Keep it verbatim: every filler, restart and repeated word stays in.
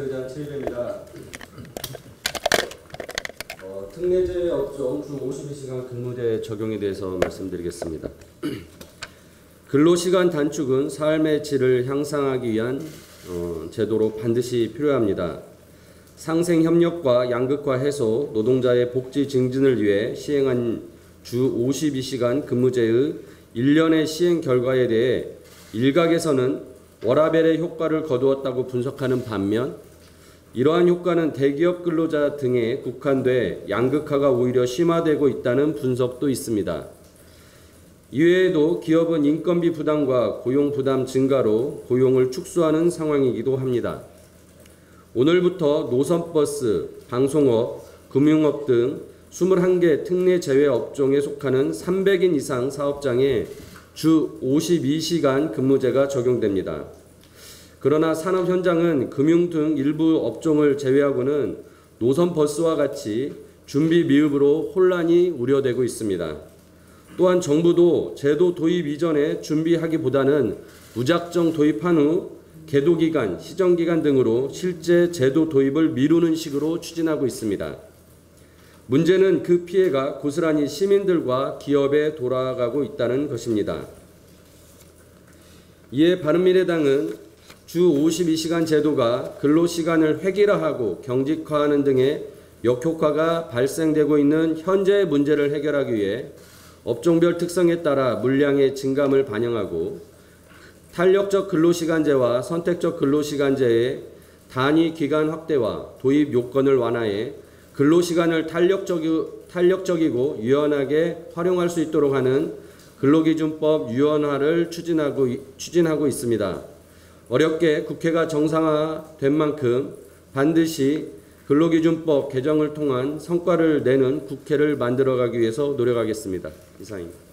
대장 채이배입니다. 어, 특례제 업종 주 오십이 시간 근무제 적용에 대해서 말씀드리겠습니다. 근로시간 단축은 삶의 질을 향상하기 위한 어, 제도로 반드시 필요합니다. 상생협력과 양극화 해소, 노동자의 복지 증진을 위해 시행한 주 오십이 시간 근무제의 일 년의 시행 결과에 대해 일각에서는 워라밸의 효과를 거두었다고 분석하는 반면, 이러한 효과는 대기업 근로자 등에 국한돼 양극화가 오히려 심화되고 있다는 분석도 있습니다. 이외에도 기업은 인건비 부담과 고용 부담 증가로 고용을 축소하는 상황이기도 합니다. 오늘부터 노선버스, 방송업, 금융업 등 이십일 개 특례 제외 업종에 속하는 삼백 인 이상 사업장에 주 오십이 시간 근무제가 적용됩니다. 그러나 산업 현장은 금융 등 일부 업종을 제외하고는 노선버스와 같이 준비 미흡으로 혼란이 우려되고 있습니다. 또한 정부도 제도 도입 이전에 준비하기보다는 무작정 도입한 후 계도기간, 시정기간 등으로 실제 제도 도입을 미루는 식으로 추진하고 있습니다. 문제는 그 피해가 고스란히 시민들과 기업에 돌아가고 있다는 것입니다. 이에 바른미래당은 주 오십이 시간 제도가 근로시간을 획일화하고 경직화하는 등의 역효과가 발생되고 있는 현재의 문제를 해결하기 위해 업종별 특성에 따라 물량의 증감을 반영하고 탄력적 근로시간제와 선택적 근로시간제의 단위 기간 확대와 도입 요건을 완화해 근로시간을 탄력적이고 유연하게 활용할 수 있도록 하는 근로기준법 유연화를 추진하고, 추진하고 있습니다. 어렵게 국회가 정상화된 만큼 반드시 근로기준법 개정을 통한 성과를 내는 국회를 만들어가기 위해서 노력하겠습니다. 이상입니다.